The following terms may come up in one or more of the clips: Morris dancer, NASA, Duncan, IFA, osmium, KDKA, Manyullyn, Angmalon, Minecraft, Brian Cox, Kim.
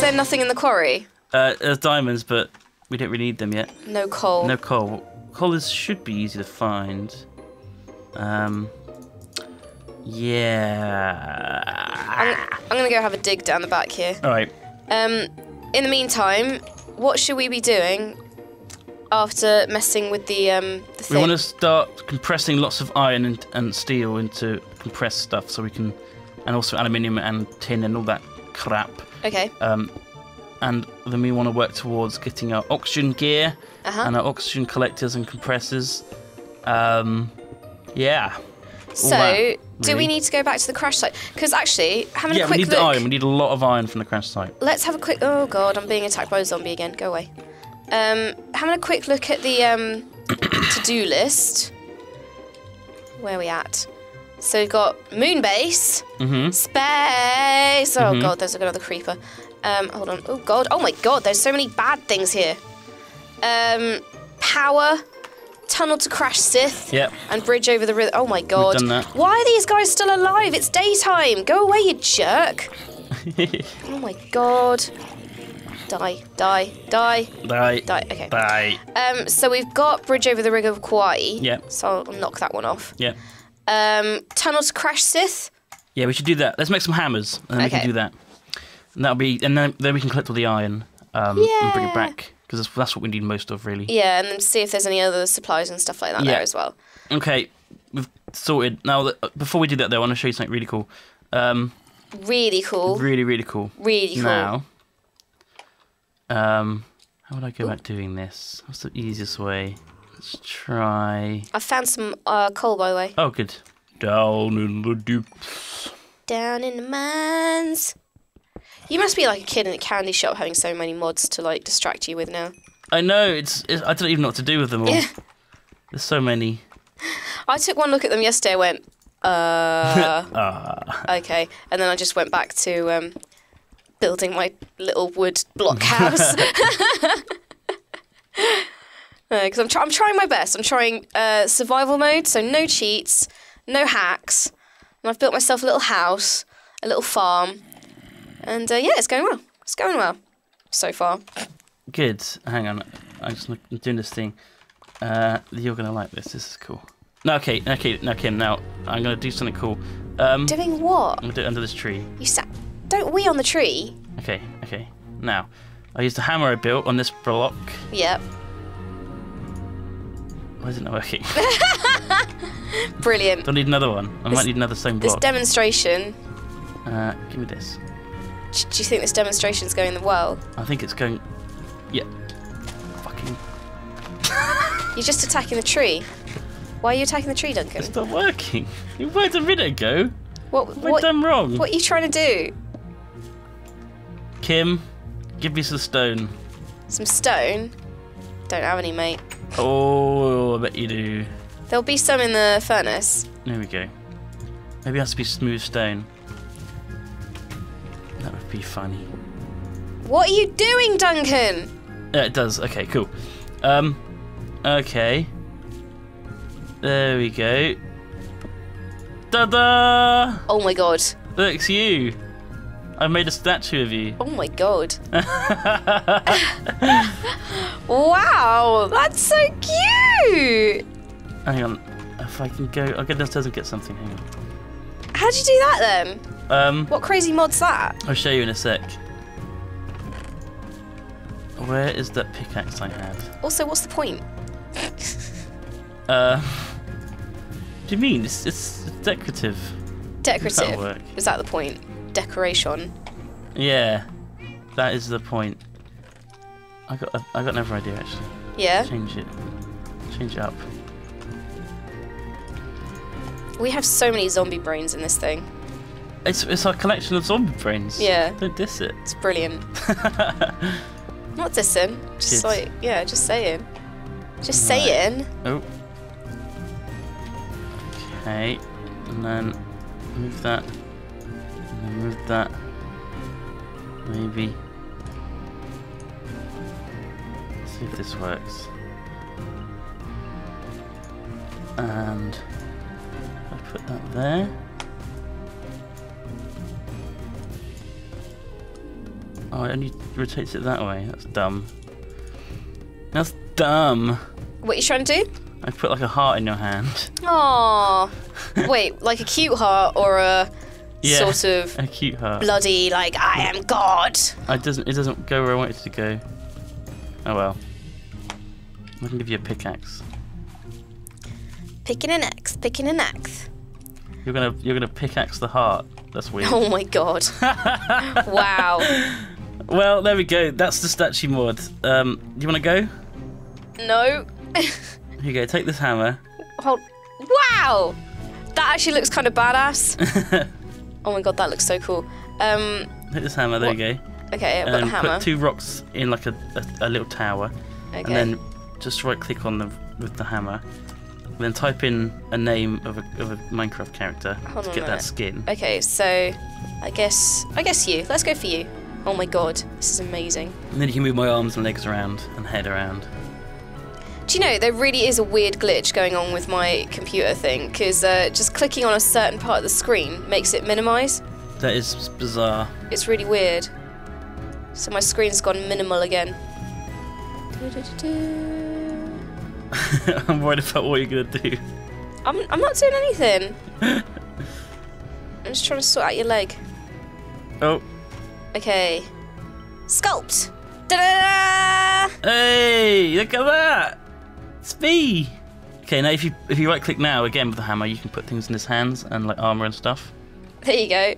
Is there nothing in the quarry? There's diamonds, but we don't really need them yet. No coal. No coal. Coal should be easy to find. Yeah. I'm gonna go have a dig down the back here. All right. In the meantime, what should we be doing after messing with the thing? We want to start compressing lots of iron and steel into compressed stuff, so we can, and also aluminium and tin and all that crap. Okay. And then we want to work towards getting our oxygen gear and our oxygen collectors and compressors. Yeah. So, do we need to go back to the crash site? Because actually, having a quick look... Yeah, we need the iron. We need a lot of iron from the crash site. Let's have a quick... Oh, God, I'm being attacked by a zombie again. Go away. Having a quick look at the to-do list. Where are we at? So we've got moon base, space... Oh, God, there's another creeper. Hold on. Oh, God. Oh, my God, there's so many bad things here. Power... Tunnel to crash Sith and bridge over the river. Oh my God. We've done that. Why are these guys still alive? It's daytime. Go away, you jerk. Oh my God. Die, die, die. Die. Die, okay. Die. So we've got bridge over the river of Kauai. Yeah. So I'll knock that one off. Yeah. Tunnel to crash Sith. Yeah, we should do that. Let's make some hammers and then we can do that. And that'll be, and then we can collect all the iron and bring it back. Because that's what we need most of, really. Yeah, and then see if there's any other supplies and stuff like that there as well. Okay, we've sorted. Now, before we do that, though, I want to show you something really cool. Really cool? Really, really cool. Really cool. Now, how would I go about doing this? What's the easiest way? Let's try... I found some coal, by the way. Oh, good. Down in the depths. Down in the mines. You must be like a kid in a candy shop having so many mods to like distract you with now. I know, it's I don't even know what to do with them all. Yeah. There's so many. I took one look at them yesterday, I went, okay. And then I just went back to building my little wood block house. Because I'm trying my best. I'm trying survival mode, so no cheats, no hacks. And I've built myself a little house, a little farm. And yeah, it's going well. It's going well so far. Good. Hang on, I'm just doing this thing. You're gonna like this. This is cool. No, okay, okay, no, Kim. Now I'm gonna do something cool. Doing what? I'm gonna do it under this tree. You sat. Don't wee on the tree. Okay, okay. Now, I used the hammer I built on this block. Yep. Why isn't it working? Brilliant. Do I need another one? I might need another stone block. This demonstration. Give me this. Do you think this demonstration is going well? I think it's going... Yeah. Fucking... You're just attacking the tree. Why are you attacking the tree, Duncan? It's not working. You worked a minute ago. What have I done wrong? What are you trying to do? Kim, give me some stone. Some stone? Don't have any, mate. Oh, I bet you do. There'll be some in the furnace. There we go. Maybe it has to be smooth stone. That would be funny. What are you doing, Duncan? It does. Okay, cool. Okay. There we go. Ta-da! Oh my God. Look, it's you. I made a statue of you. Oh my God. Wow, that's so cute. Hang on. If I can go, I'll go downstairs and get something. Hang on. How'd you do that then? What crazy mod's that? I'll show you in a sec. Where is that pickaxe I had? Also, what's the point? What do you mean? It's decorative. Decorative? That'll work. Is that the point? Decoration? Yeah, that is the point. I got another idea actually. Yeah? Change it. Change it up. We have so many zombie brains in this thing. It's our collection of zombie brains. Yeah. Don't diss it. It's brilliant. Not dissing. Just like, yeah, just saying. Just saying. Oh. Okay. And then move that. And then move that. Maybe. Let's see if this works. And I put that there. Oh, it only rotates it that way. That's dumb. That's dumb. What are you trying to do? I put like a heart in your hand. Aww. Wait, like a cute heart or a sort of a cute heart. Bloody like I am God. It doesn't go where I want it to go. Oh well. I can give you a pickaxe. Picking an axe, picking an axe. You're gonna pickaxe the heart. That's weird. Oh my god. Wow. Well, there we go. That's the statue mod. Do you want to go? No. Here you go. Take this hammer. Hold. Wow. That actually looks kind of badass. Oh my god, that looks so cool. Take this hammer. There you go. Okay, I've got the hammer. Put two rocks in like a little tower, okay. And then just right click on them with the hammer. Then type in a name of a Minecraft character to get that skin. Okay, so I guess you. Let's go for you. Oh my god, this is amazing. And then you can move my arms and legs around and head around. Do you know, there really is a weird glitch going on with my computer thing, because just clicking on a certain part of the screen makes it minimise. That is bizarre. It's really weird. So my screen's gone minimal again. I'm worried about what you're going to do. I'm not doing anything. I'm just trying to sort out your leg. Oh. Okay. Sculpt! Da-da-da! Hey, look at that! It's me! Okay, now if you right click now again with the hammer, you can put things in his hands and like armour and stuff. There you go.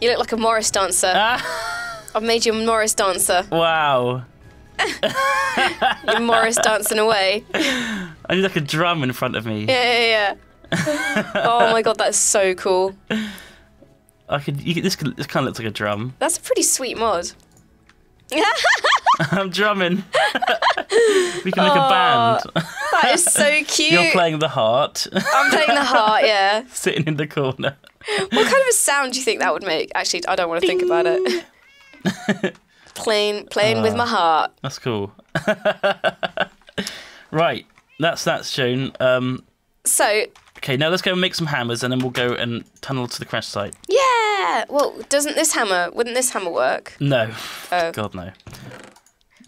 You look like a Morris dancer. I've made you a Morris dancer. Wow. You're Morris dancing away. I need like a drum in front of me. Yeah. Oh my god, that's so cool. This kind of looks like a drum. That's a pretty sweet mod. I'm drumming. We can make a band. That is so cute. You're playing the heart. I'm playing the heart, yeah. Sitting in the corner. What kind of a sound do you think that would make? Actually, I don't want to think about it. Playing with my heart. That's cool. Right, that's shown. Okay, now let's go and make some hammers, and then we'll go and tunnel to the crash site. Yeah. Well, wouldn't this hammer work? No. Oh. God no.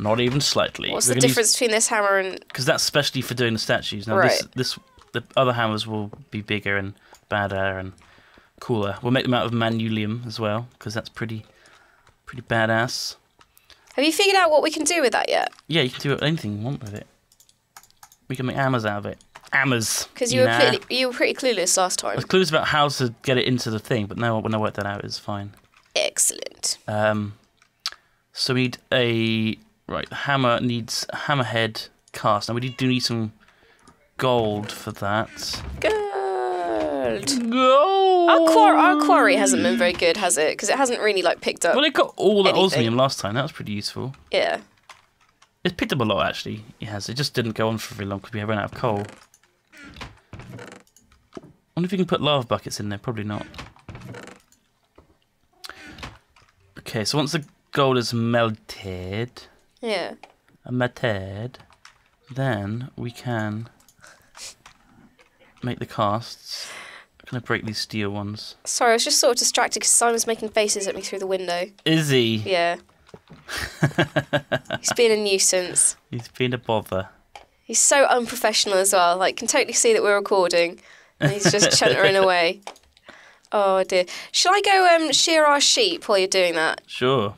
Not even slightly. What's the difference between this hammer and? Because that's especially for doing the statues. Now right. The other hammers will be bigger and badder and cooler. We'll make them out of Manyullyn as well, because that's pretty badass. Have you figured out what we can do with that yet? Yeah, you can do anything you want with it. We can make hammers out of it. Hammers. Because you were pretty clueless last time. I was clueless about how to get it into the thing, but now when I worked that out, it's fine. Excellent. So we need the hammer needs hammerhead cast. Now we do need some gold for that. Gold. Our quarry hasn't been very good, has it? Because it hasn't really like picked up. Well, it got all the osmium last time. That was pretty useful. Yeah. It's picked up a lot actually. It has. It just didn't go on for very long because we ran out of coal. I wonder if you can put lava buckets in there. Probably not. Okay, so once the gold is melted, then we can make the casts. I'm gonna break these steel ones. Sorry, I was just sort of distracted because Simon's making faces at me through the window. Is he? Yeah. He's being a nuisance. He's being a bother. He's so unprofessional as well. Like, can totally see that we're recording. And he's just chuntering away. Oh dear. Shall I go shear our sheep while you're doing that? Sure.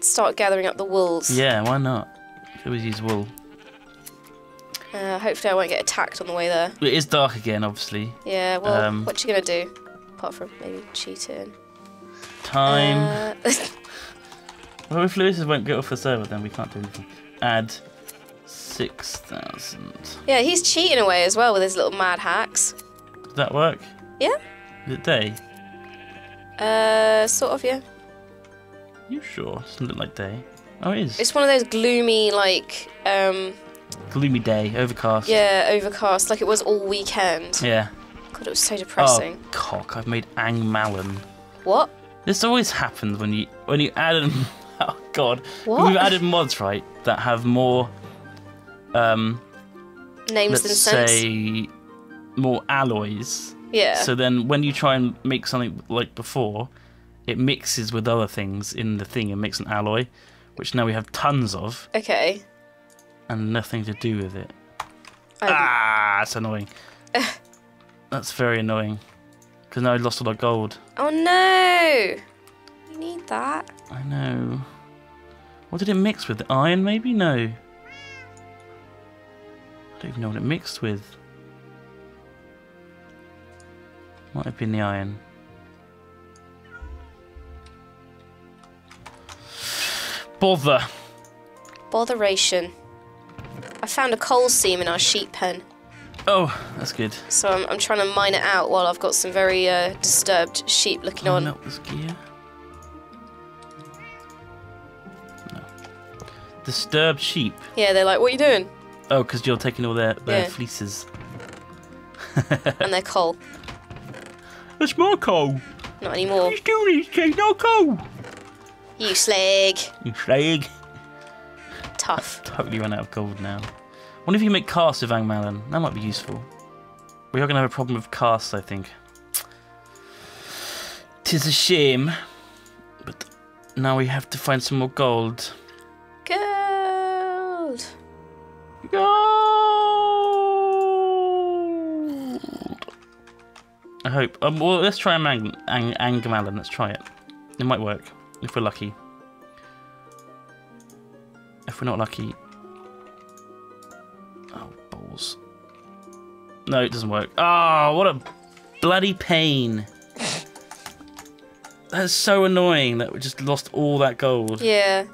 Start gathering up the wools. Yeah, why not? Always use wool. Hopefully I won't get attacked on the way there. It is dark again, obviously. Yeah, well, what you gonna do? Apart from maybe cheating. Time. Well, if Lewis won't get off the server, then we can't do anything. Add 6,000. Yeah, he's cheating away as well with his little mad hacks. Did that work? Yeah. Did it day? Sort of, yeah. You sure? Doesn't look like day. Oh, it is. It's one of those gloomy, like, gloomy day, overcast. Yeah, overcast, like it was all weekend. Yeah. God, it was so depressing. Oh, cock, I've made Angmalon. What? This always happens when you add an... Oh, God. What? We've added mods, right, that have more... names than sense? Say, more alloys. Yeah. So then when you try and make something like before, it mixes with other things in the thing and makes an alloy, which now we have tons of. Okay. And nothing to do with it. Ah, that's annoying. That's very annoying. Because now I lost all our gold. Oh no! You need that. I know. What did it mix with? The iron maybe? No. I don't even know what it mixed with. Might have been the iron. Bother. Botheration. I found a coal seam in our sheep pen. Oh, that's good. So I'm trying to mine it out while I've got some very disturbed sheep looking on. Melt this gear. No. Disturbed sheep? Yeah, they're like, what are you doing? Oh, because you're taking all their fleeces. And their coal. That's my coal. Not anymore. He's doing this, take no coal. You slag. You slag. Tough. Totally run out of gold now. What if you make casts with Angmalon? That might be useful. We are going to have a problem with casts, I think. Tis a shame. But now we have to find some more gold. Gold! Gold! I hope. Well, let's try Angmalon. Let's try it. It might work, if we're lucky. If we're not lucky... No, it doesn't work. Ah, oh, what a bloody pain. That's so annoying that we just lost all that gold. Yeah.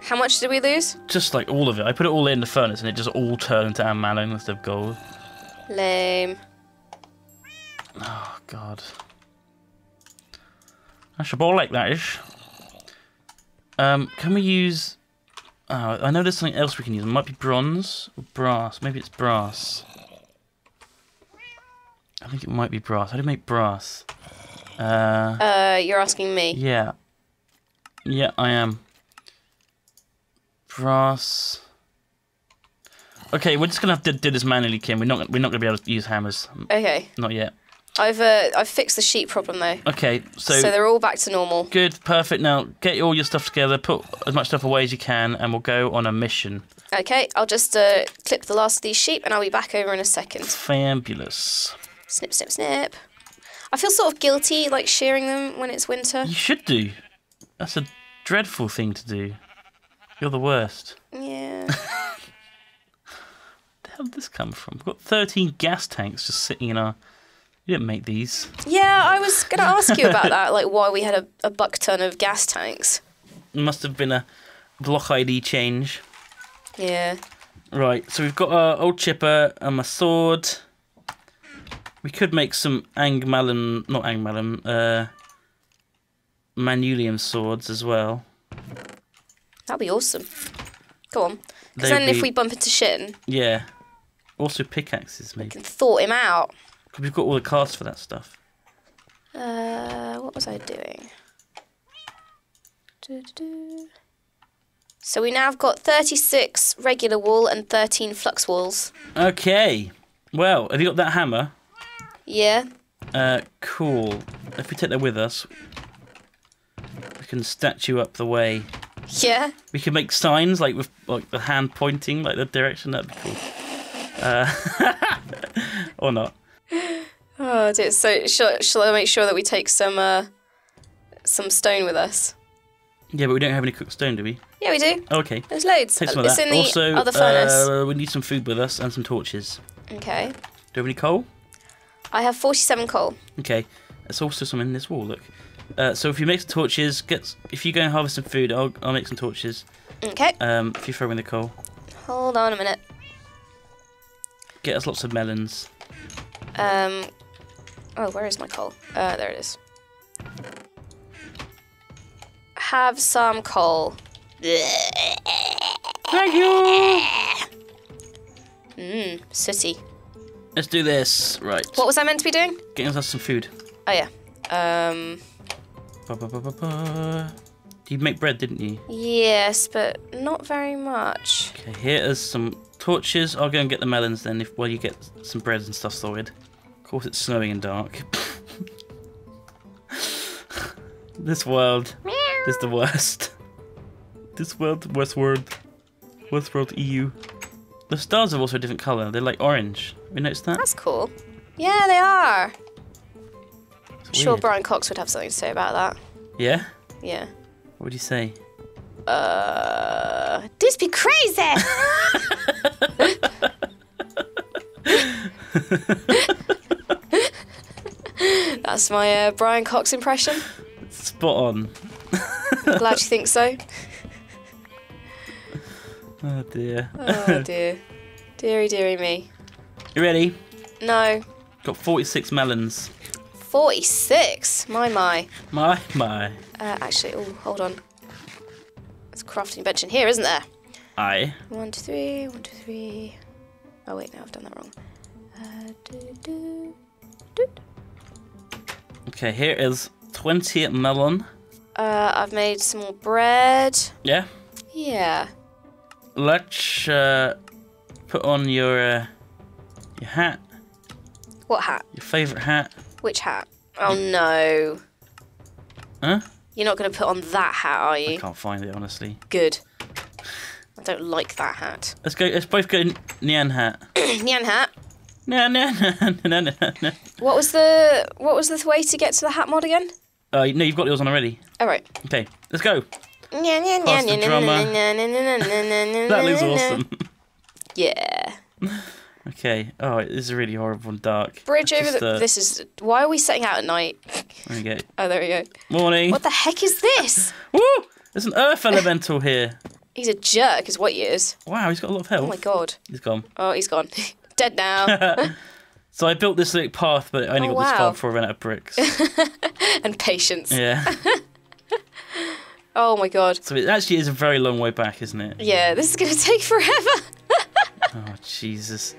How much did we lose? Just like all of it. I put it all in the furnace and it just all turned into Angmalon instead of gold. Lame. Oh, God. That's a ball like that ish. Can we use... Oh, I know there's something else we can use. It might be bronze or brass. Maybe it's brass. I think it might be brass. How do you make brass? You're asking me? Yeah. Yeah, I am. Brass. Okay, we're just going to have to do this manually, Kim. We're not going to be able to use hammers. Okay. Not yet. I've fixed the sheep problem though. Okay, so they're all back to normal. Good, perfect. Now get all your stuff together, put as much stuff away as you can, and we'll go on a mission. Okay, I'll just clip the last of these sheep, and I'll be back over in a second. Fabulous. Snip, snip, snip. I feel sort of guilty, like shearing them when it's winter. You should do. That's a dreadful thing to do. You're the worst. Yeah. Where the hell did this come from? We've got 13 gas tanks just sitting in our. You didn't make these. Yeah, I was going to ask you about that, like why we had a buck ton of gas tanks. It must have been a block ID change. Yeah. Right, so we've got our old chipper and my sword. We could make some Manyullyn swords as well. That'd be awesome. Go on. Because then if we bump into shit. Yeah. Also pickaxes, maybe. We can thaw him out. We've got all the casts for that stuff. What was I doing? So we now have got 36 regular wool and 13 flux wools. Okay. Well, have you got that hammer? Yeah. Cool. If we take that with us, we can statue up the way. Yeah. We can make signs like with like the hand pointing like the direction. That'd be cool. Or not. Oh dear, so shall I make sure that we take some stone with us? Yeah, but we don't have any cooked stone, do we? Yeah, we do. Oh, okay. There's loads. Take some of that. It's in the also, other furnace. We need some food with us and some torches. Okay. Do you have any coal? I have 47 coal. Okay. There's also some in this wall, look. So if you make some torches, if you go and harvest some food, I'll make some torches. Okay. If you throw in the coal. Hold on a minute. Get us lots of melons. Oh, where is my coal? There it is. Have some coal. Thank you! Mmm, sooty. Let's do this. Right. What was I meant to be doing? Getting us some food. Oh, yeah. You make bread, didn't you? Yes, but not very much. Okay, here is some torches. I'll go and get the melons then, while you get some bread and stuff sorted. Of course, it's snowing and dark. This world is the worst. This world, Westworld EU. The stars are also a different color. They're like orange. We noticed that? That's cool. Yeah, they are. I'm sure Brian Cox would have something to say about that. Yeah? Yeah. What would you say? This be crazy! That's my Brian Cox impression. Spot on. I'm glad you think so. Oh dear. Oh dear. Deary, deary me. You ready? No. Got 46 melons. 46? My, my. My, my. Actually, oh, hold on. There's a crafting bench in here, isn't there? Aye. 1, 2, 3, 1, 2, 3. Oh wait, no, I've done that wrong. Okay, here is 20 melon. I've made some more bread. Yeah? Yeah. Let's put on your hat. What hat? Your favourite hat. Which hat? Oh no. Huh? You're not going to put on that hat, are you? I can't find it, honestly. Good. I don't like that hat. Let's go. Let's both go Nyan hat. Nyan hat. No. What was the way to get to the hat mod again? No, you've got yours on already. All right. Okay, let's go. Pass the drummer. That looks awesome. Yeah. Okay. Oh, this is really horrible and dark. Bridge over the... This is... Why are we setting out at night? There we go. Oh, there we go. Morning. What the heck is this? Woo! There's an earth elemental here. He's a jerk is what he is. Wow, he's got a lot of health. Oh, my God. He's gone. Oh, he's gone. Dead now. So I built this little path, but I only got this far before I ran out of bricks. And patience. Yeah. Oh my God. So it actually is a very long way back, isn't it? Yeah, this is going to take forever. Oh, Jesus.